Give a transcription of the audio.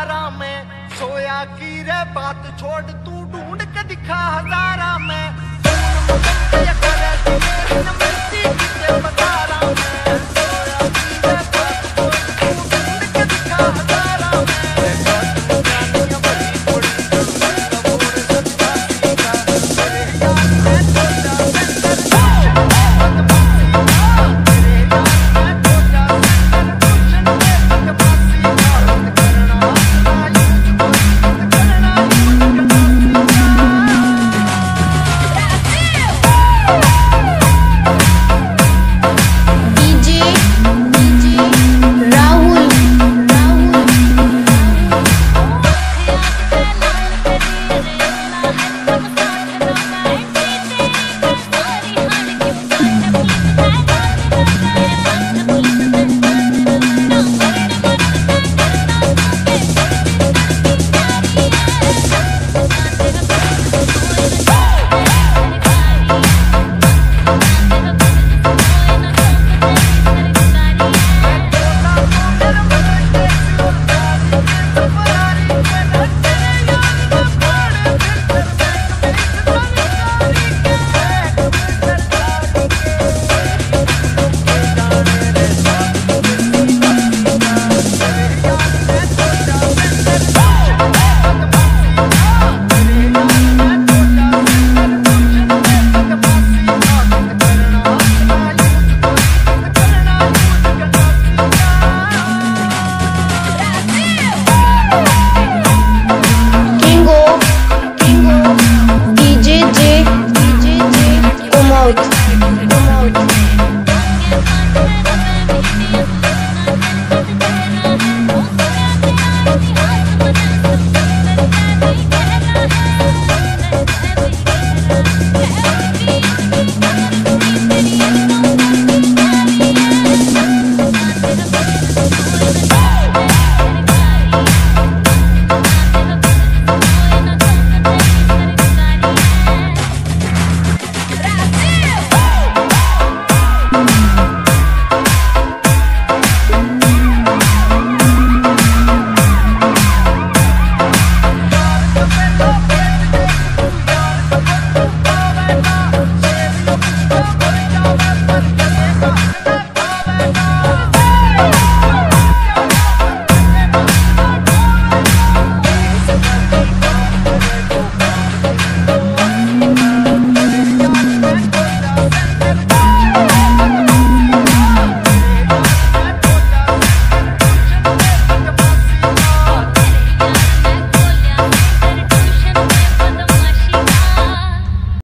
हजारा में सोया की रे बात छोड़ तू ढूंढ के दिखा हजारा में।